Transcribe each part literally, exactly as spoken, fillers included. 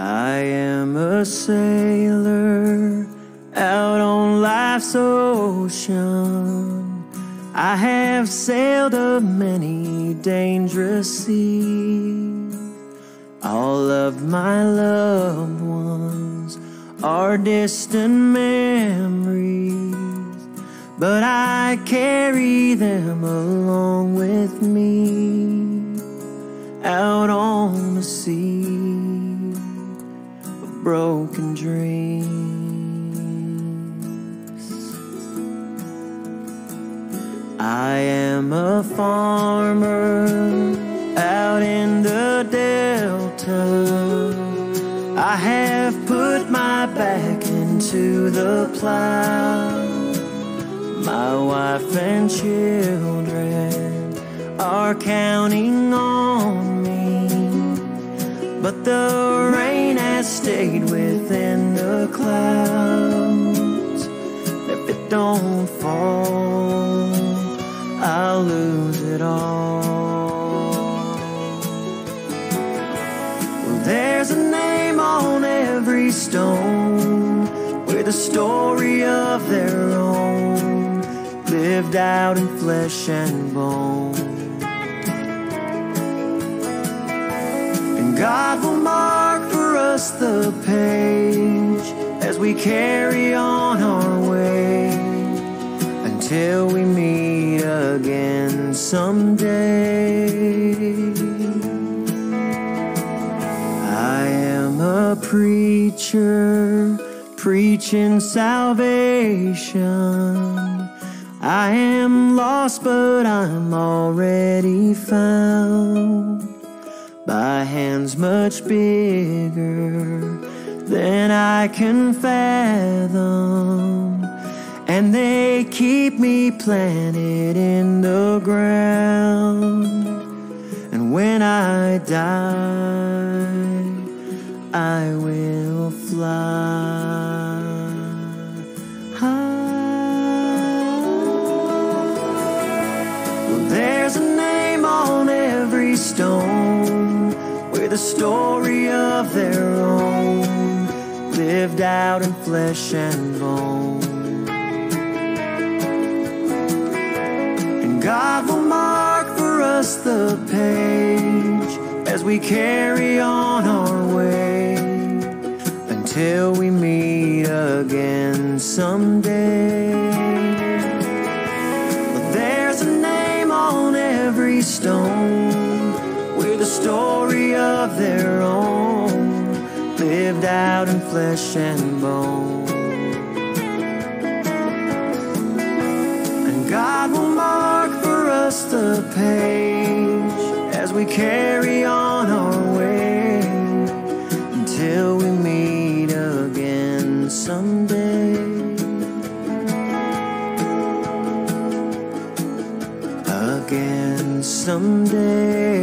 I am a sailor out on life's ocean. I have sailed a many dangerous seas. All of my loved ones are distant memories, but I carry them along with me out on the sea, a broken dreams. I am a farmer out in the delta. I have put my back into the plow. My wife and children are counting on me, but the rain has stayed within the clouds. If it don't fall, I'll lose it all. There's a name on every stone with a story of their own, lived out in flesh and bone. And God will mark for us the page as we carry on our way until we meet again someday. I am a preacher preaching salvation. I am lost, but I'm already found by hands much bigger than I can fathom, and they keep me planted in the ground. And when I die, I will fly high. Well, there's a name on every stone with a story of their own, lived out in flesh and bone. And God will mark for us the page as we carry on our way till we meet again someday. But there's a name on every stone with a story of their own, lived out in flesh and bone. And God will mark for us the page as we carry on our way until we meet someday. Again someday.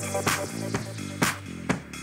Thank you.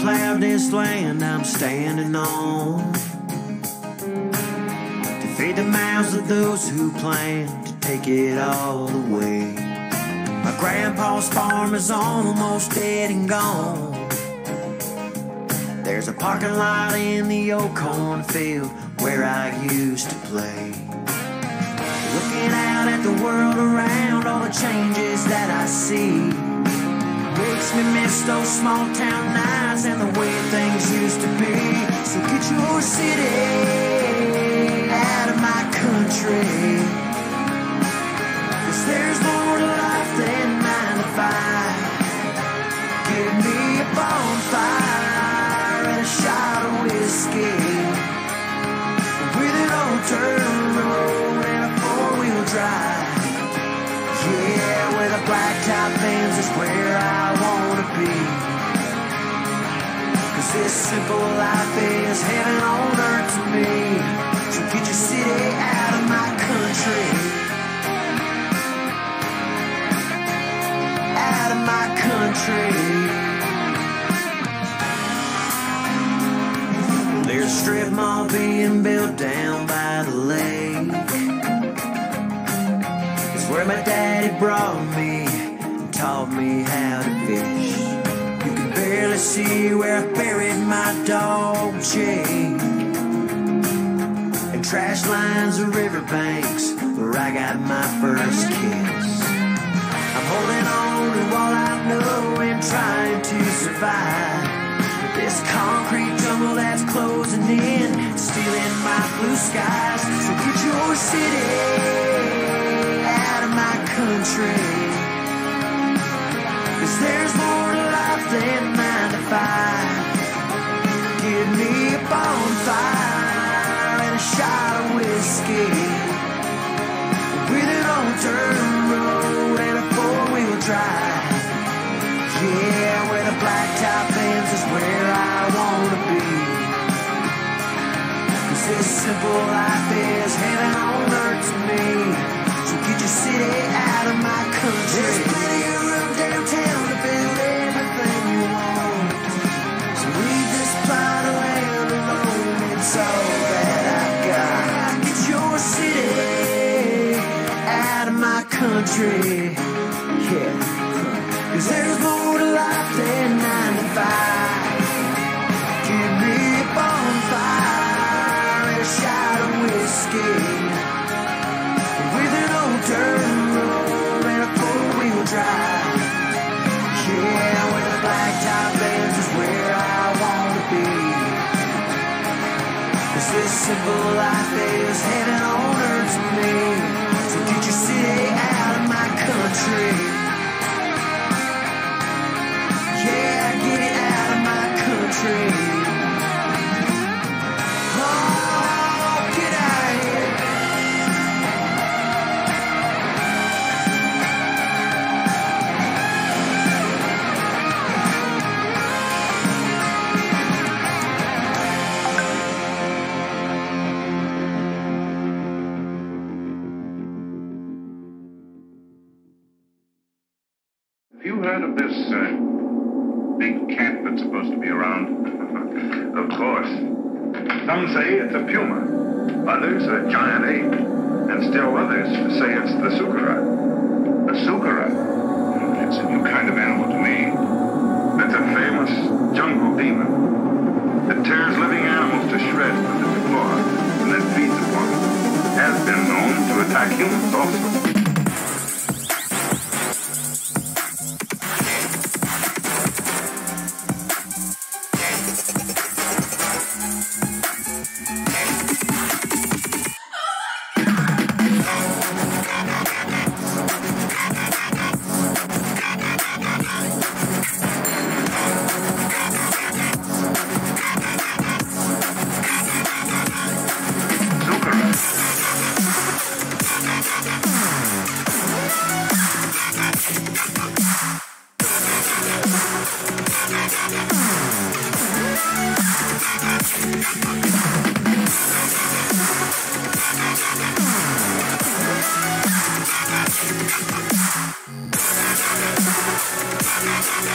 Plowed this land I'm standing on to feed the mouths of those who plan to take it all away. My grandpa's farm is almost dead and gone. There's a parking lot in the old cornfield where I used to play. Looking out at the world around, all the changes that I see makes me miss those small town nights and the way things used to be. So get your city out of my country, 'cause there's more to life than nine to five. Give me a bonfire and a shot of whiskey with an old turn road and a four-wheel drive. Yeah, where the blacktop ends is where I wanna be, 'cause this simple life is heaven on earth to me. So get your city out of my country, out of my country. There's a strip mall being built down by the lake where my daddy brought me and taught me how to fish. You can barely see where I buried my dog Jake, and trash lines of riverbanks where I got my first kiss. I'm holding on to all I know and trying to survive this concrete jungle that's closing in, stealing my blue skies. So get your city out of my country, 'cause there's more to life than nine to five. Give me a bonfire and a shot of whiskey with an old dirt road and a four-wheel drive. Yeah, where the blacktop ends is where I wanna be, 'cause this simple life is heaven on earth to me. So get your city out of my country. There's plenty of room downtown to build everything you want. So leave this plot of land alone. It's all that I got. Get your city out of my country. Yeah. 'Cause there's more to life than nine to five. Give me a bonfire and a shot of whiskey. Turn road and a four-wheel drive. Yeah, where the blacktop ends is where I wanna be, 'cause this simple life is heaven on earth to me. So get your city out of my country. Yeah, get it out of my country. It's a puma, others a giant ape, and still others say it's the sukara. The sukara, it's a new kind of animal to me. It's a famous jungle demon that tears living animals to shreds with its claws and then feeds upon them. Has been known to attack humans also. Sukara.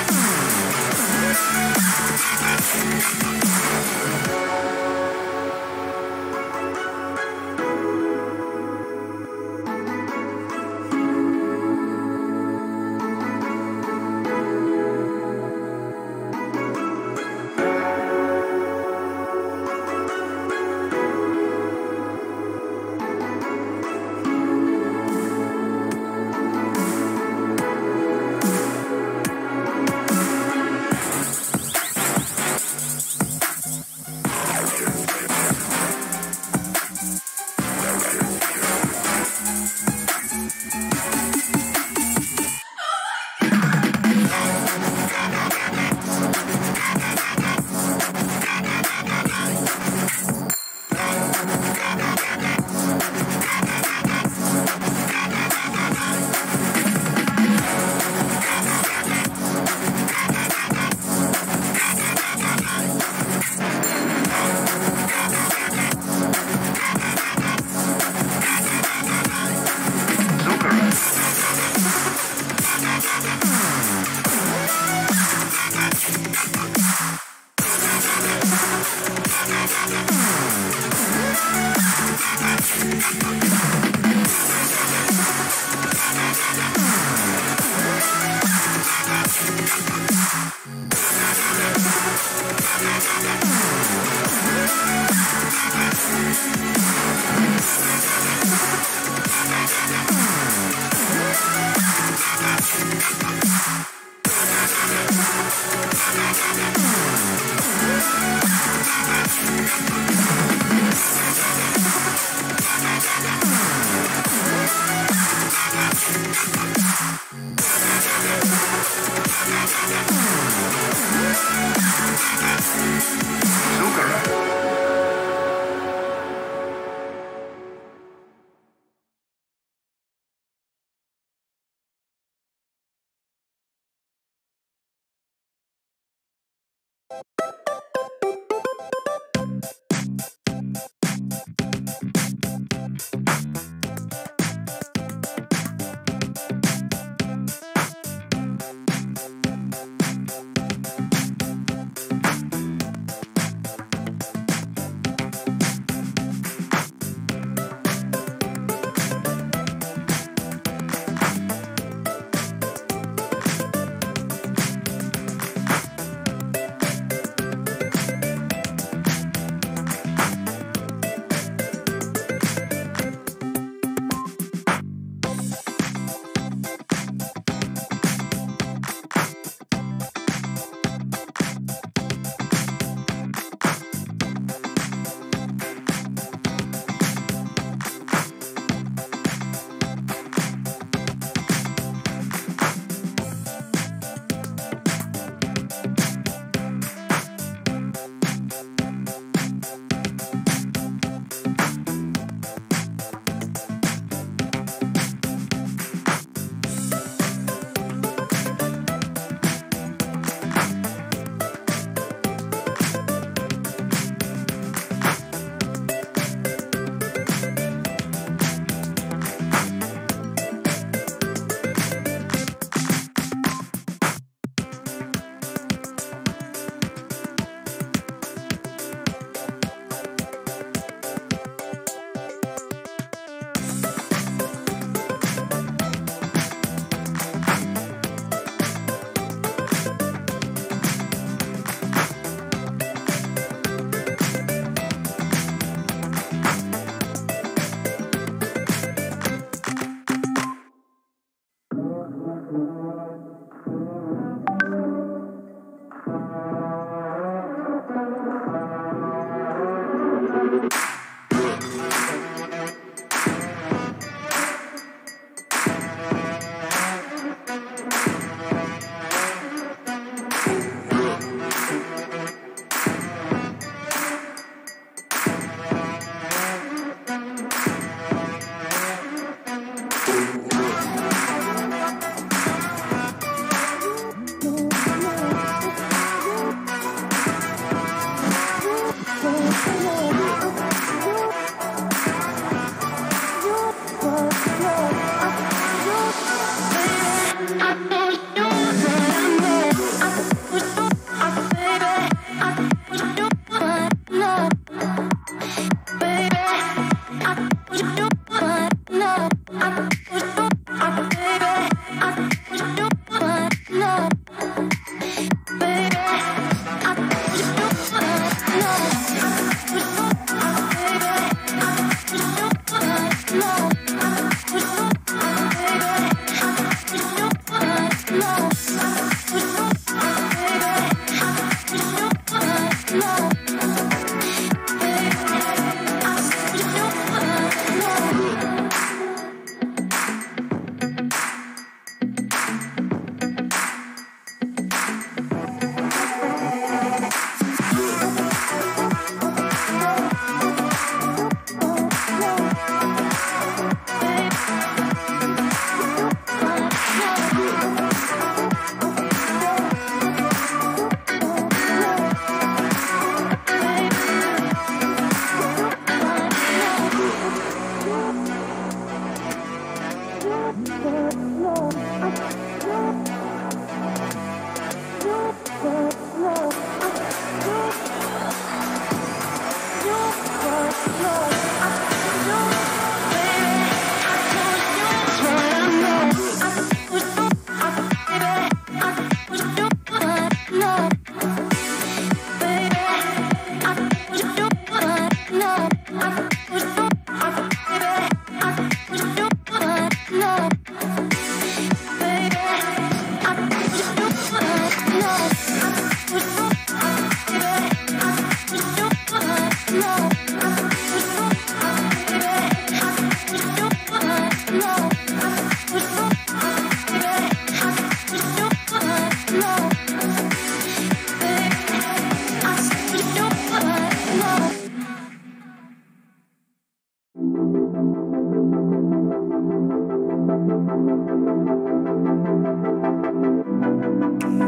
Oh,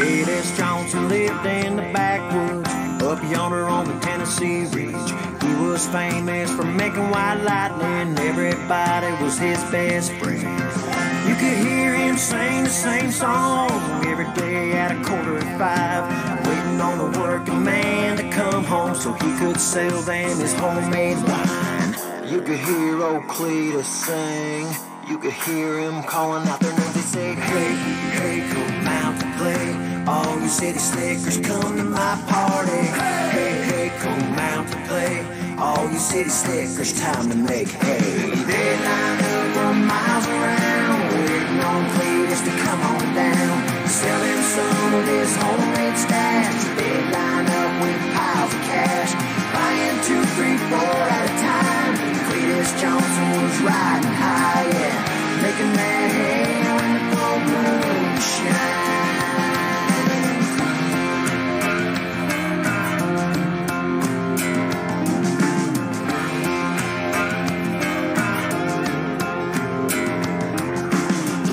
Cletus Johnson lived in the backwoods, up yonder on the Tennessee Ridge. He was famous for making white lightning. Everybody was his best friend. You could hear him sing the same song every day at a quarter of five, waiting on the working man to come home so he could sell them his homemade wine. You could hear old Cletus sing. You could hear him calling out their names. They said, hey, hey, come out to play. All you city slickers, come to my party. Hey, hey, come out to play. All you city slickers, time to make hay. They lined up for miles around, waiting on Cletus to come on down, selling some of his homemade stash. They lined up with piles of cash, buying two, three, four at a time. And Cletus Johnson was riding high, yeah, making that hay when the full moon shines.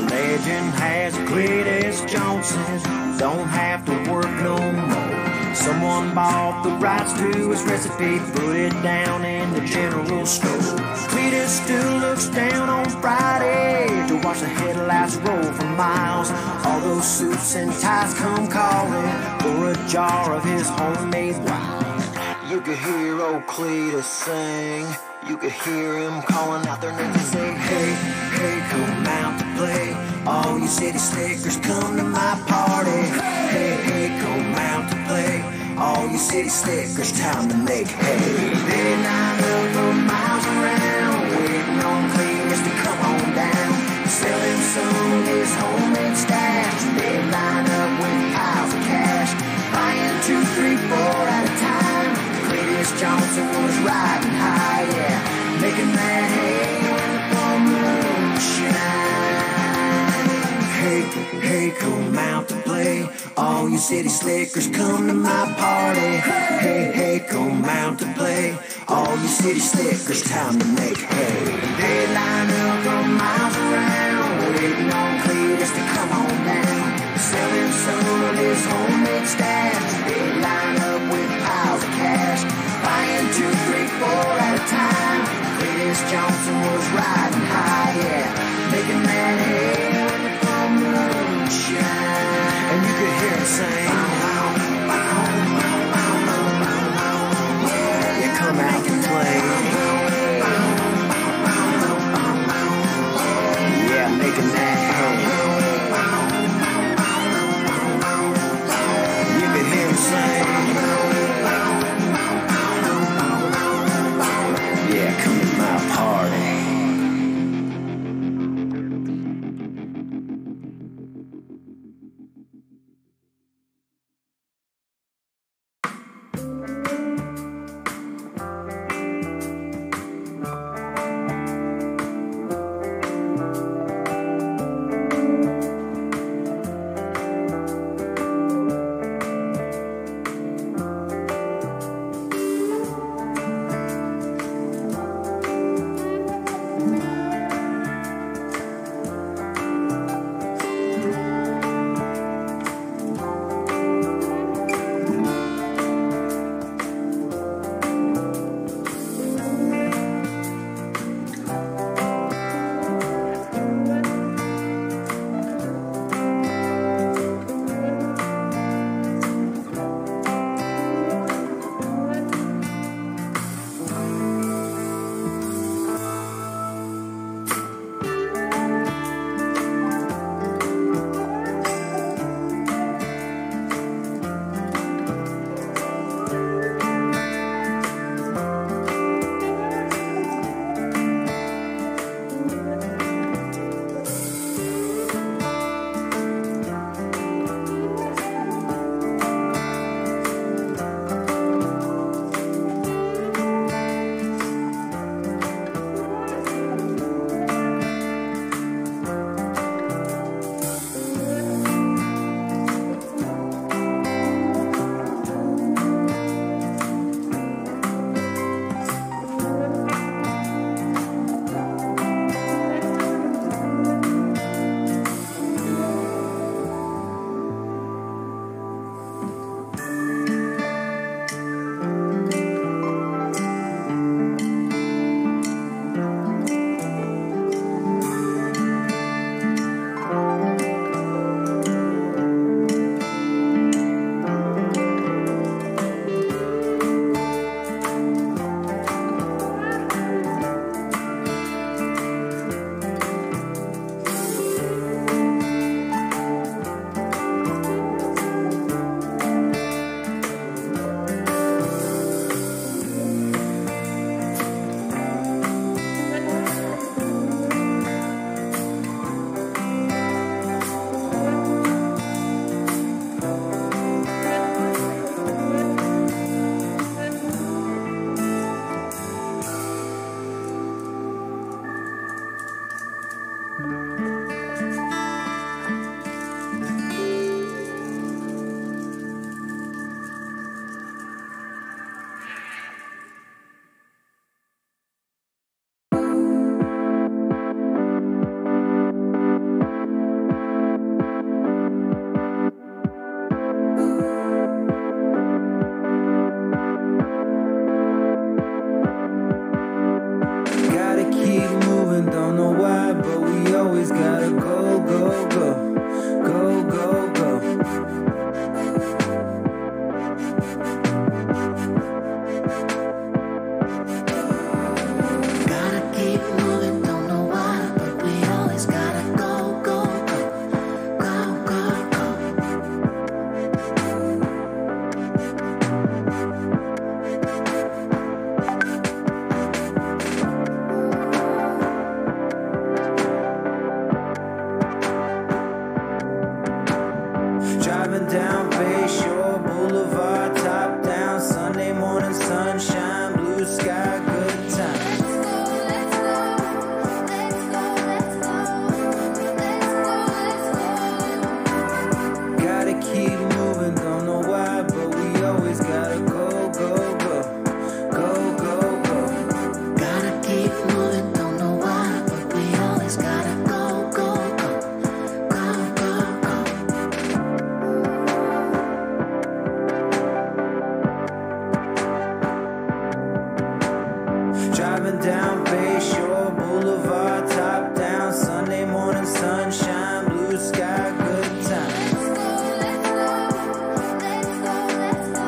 Legend has Cletus Johnson don't have to work no more. Someone bought the rights to his recipe, put it down in the general store. Cletus still looks down on Friday to watch the headlights roll for miles. All those suits and ties come calling for a jar of his homemade wine. You could hear old Cletus sing. You could hear him calling out their names and say, hey, hey, come out to play. All you city slickers, come to my party. Hey, hey, come out to play. All you city slickers, time to make hay. They lined up for miles around, waiting on Cletus to come on down, selling some of his homemade stash. They lined up with piles of cash, buying two, three, four at a time. Cletus Johnson was riding high, yeah, making that hay when the full moon shines. Hey, hey, come out to play. All you city slickers, come to my party. Hey, hey, come out to play. All you city slickers, time to make hay. They lined up for miles around, waiting on Cletus to come on down, selling some of his homemade stash. They lined up with piles of cash, buying two, three, four at a time. Cletus Johnson was riding high, yeah, making that hay when the full moon shines. And you could hear him sing, oh, oh, oh, oh, oh, oh, oh. Yeah, you come out and play. Oh, oh, oh, oh, oh, oh. Yeah, making that hay. Oh, oh, oh, oh, oh. You could hear him sing. driving down Bayshore Boulevard, top down, Sunday morning sunshine, blue sky, good time. Driving down Bayshore Boulevard, top down, Sunday morning sunshine, blue sky, good time. Let's go, let's go, let's go, let's go,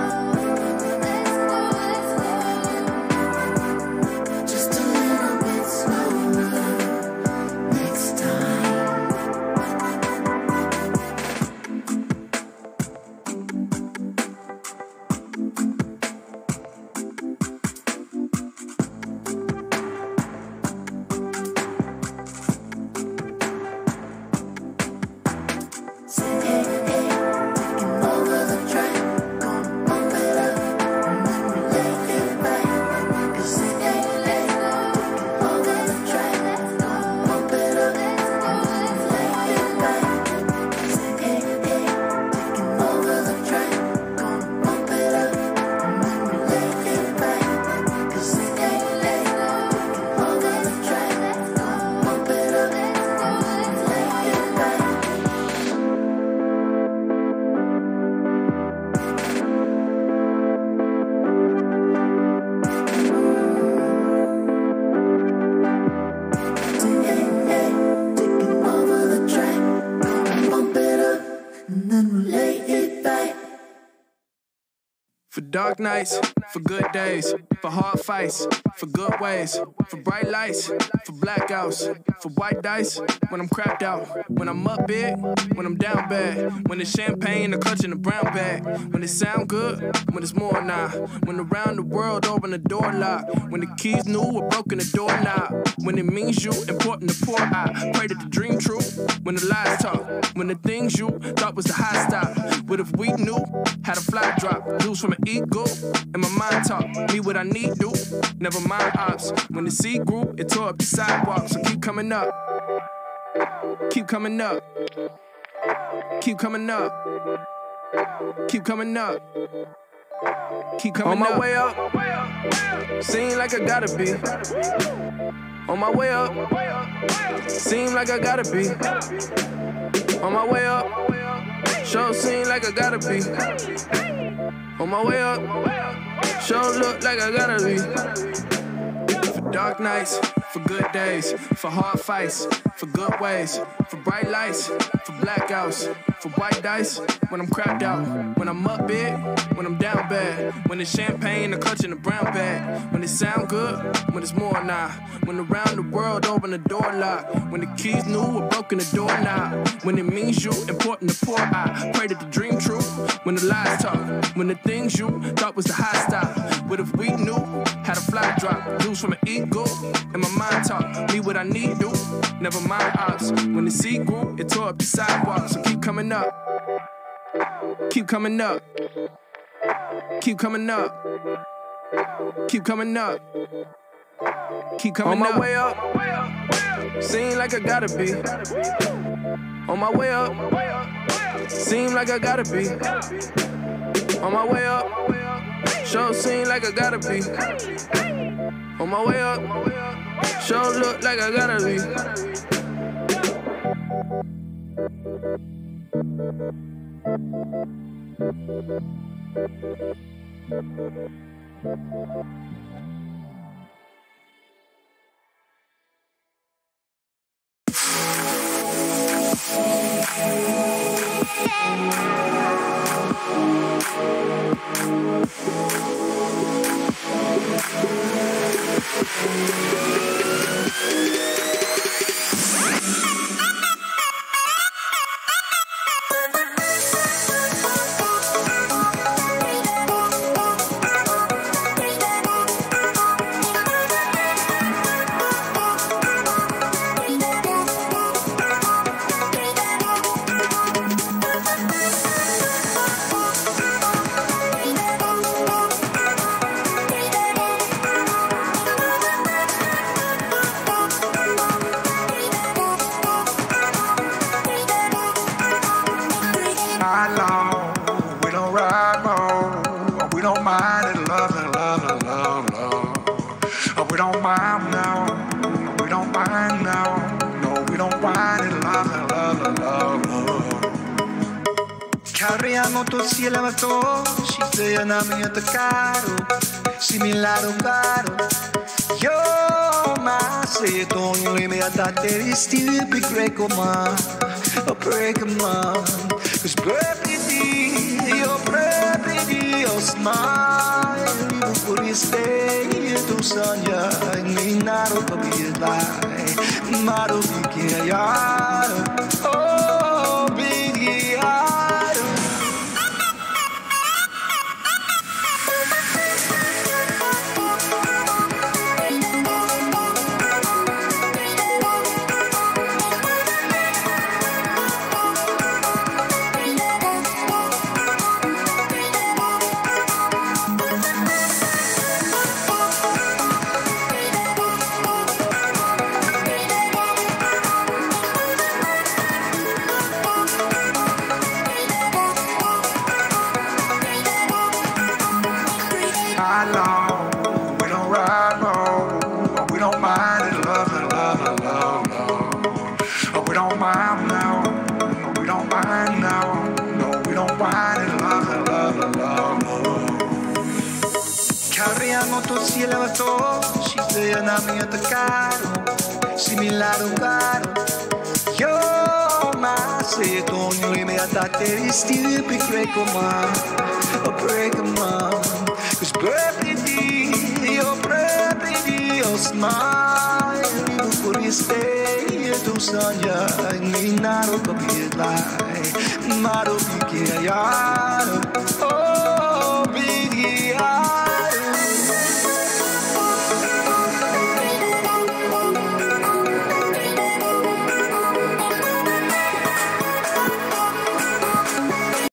let's go, let's go. Just a little bit slower next time. For dark nights, for good days, for hard fights, for good ways, for bright lights, for blackouts, for white dice, when I'm crapped out, when I'm up big, when I'm down bad, when it's champagne, the clutch in the brown bag, when it sound good, when it's more nah, when around the world open the door lock, when the keys new or broken the door knob, when it means you important to pour out, pray that the dream true, when the lies talk, when the things you thought was the high stop, but if we knew, had a fly drop, lose from an ego, and my mind talk, me what I need do, never mind ops, when the C group, it tore up the sidewalks, so keep coming up, keep coming up, keep coming up, keep coming up, keep coming up, on my way up, seem like I gotta be, on my way up, seem like I gotta be, on my way up, show seem like I gotta be. On my way up, show look like I gotta be. For dark nights, for good days, for hard fights, for good ways, for bright lights, for blackouts, for white dice, when I'm crapped out, when I'm up big, when I'm down bad, when it's champagne, the clutch in the brown bag, when it sound good, when it's more nah, when around the world open the door lock, when the keys new or broken the door knob, when it means you important to pour out, pray that the dream true, when the lies talk, when the things you thought was the high stop, but if we knew, had a fly drop, lose from an ego, and my mind talk, me what I need do, never mind ops, when the C group, it tore up the sidewalk, so keep coming up, keep coming up, keep coming up, keep coming up, keep coming up. On my way up, seem like I gotta be. On my way up, seem like I gotta be. On my way up, show seem like I gotta be. On my way up, show look like I gotta be. motosila matou. She's there na minha caro, similar ao caro. Yo, mas eu tô em minha tate, still be great man, a break man. Cause baby, your baby, your smile, you could be staying to Sonia, and me not to be alive, not to be alive. Still be great, come on, oh break them up. Cause baby, your baby, your smile, you could stay here to Sonia, and me not to be alive, not to be alive.